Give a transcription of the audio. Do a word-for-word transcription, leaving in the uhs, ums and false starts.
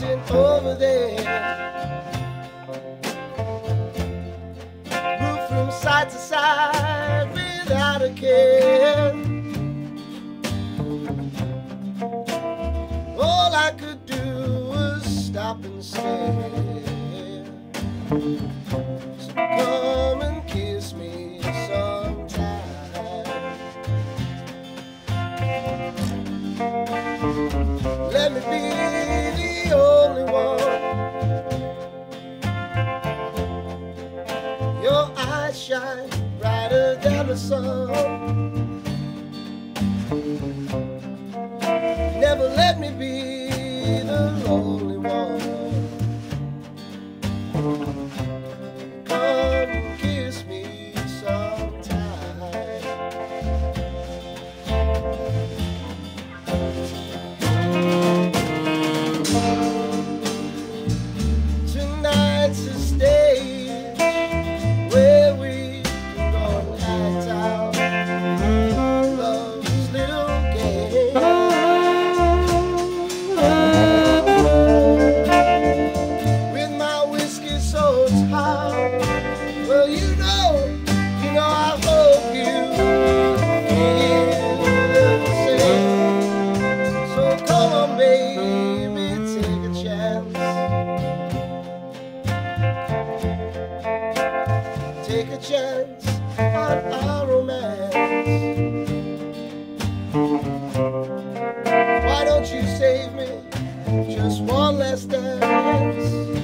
dancing over there. Move from side to side without a care. All I could do was stop and stare. So come and kiss me sometime. Let me be the only one. Your eyes shine brighter than the sun. Never let me be the lonely one. Come kiss me sometime. Tonight's a stage where we can go and act out love's little game. With my whiskey so it's hot, well you know, you know I hope you feel the same. So come on baby, take a chance. Take a chance on our romance. Why don't you save me just one last dance?